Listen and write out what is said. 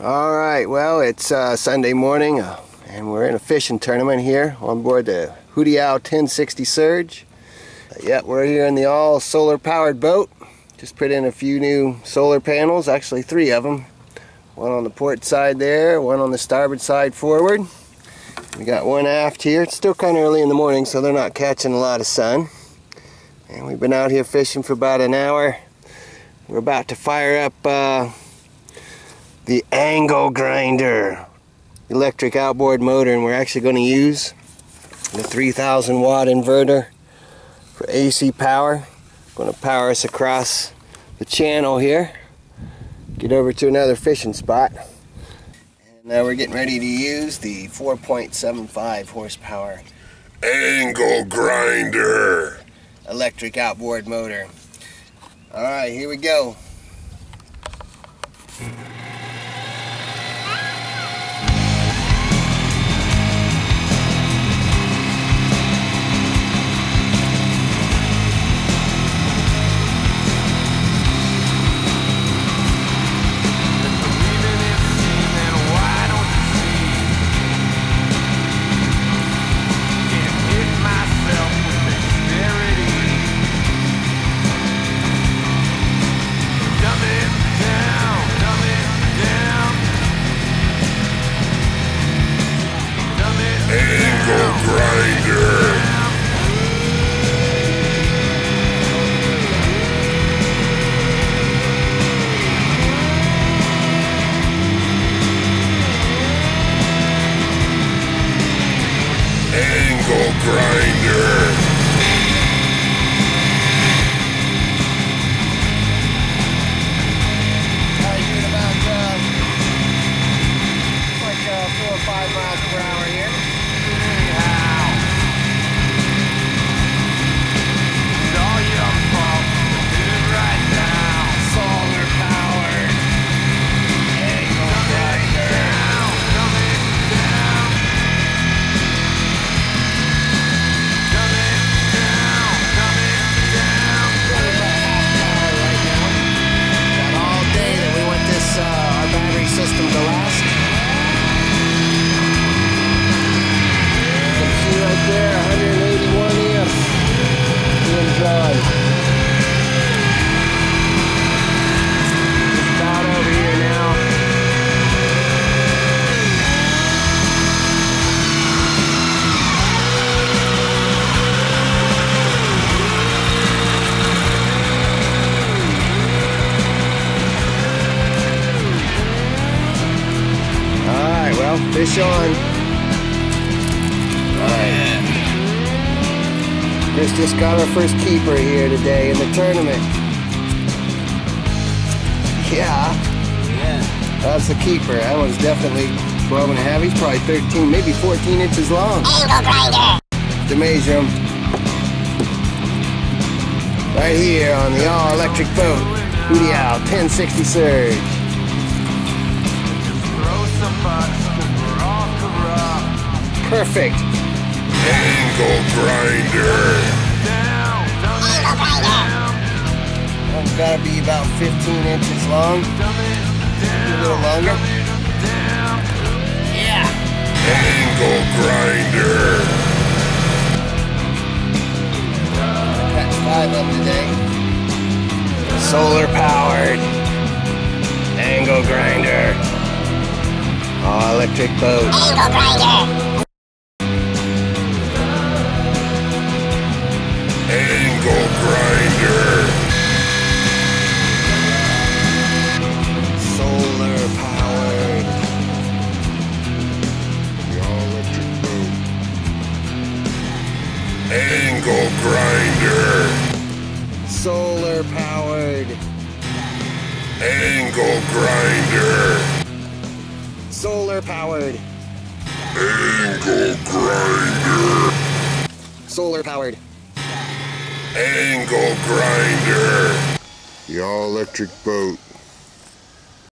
Alright, well, it's Sunday morning and we're in a fishing tournament here on board the Hudiau 1060 Surge. Yeah, we're here in the all solar powered boat. Just put in a few new solar panels, actually three of them. One on the port side there, one on the starboard side forward. We got one aft here. It's still kind of early in the morning, so they're not catching a lot of sun. And we've been out here fishing for about an hour. We're about to fire up the angle grinder electric outboard motor, and we're actually going to use the 3,000 watt inverter for AC power. Going to power us across the channel here, get over to another fishing spot. And now we're getting ready to use the 4.75 horsepower angle grinder electric outboard motor. Alright, here we go. Fish on. Alright. Yeah. Just got our first keeper here today in the tournament. Yeah. That's the keeper. That one's definitely 12 and a half. He's probably 13, maybe 14 inches long. Angle grinder. To measure him. Right here on the all-electric boat. Hudiau 1060 Surge. Throw some bucks. Perfect. Angle grinder. That's gotta be about 15 inches long. A little longer. Yeah. Angle grinder. Catch 5 of them today. Solar powered. Angle grinder. All electric boat. Angle grinder. Angle grinder. Solar powered. The all electric boat. Angle grinder. Solar powered. Angle grinder. Solar powered. Angle grinder. Solar powered. Angle grinder. The all-electric boat.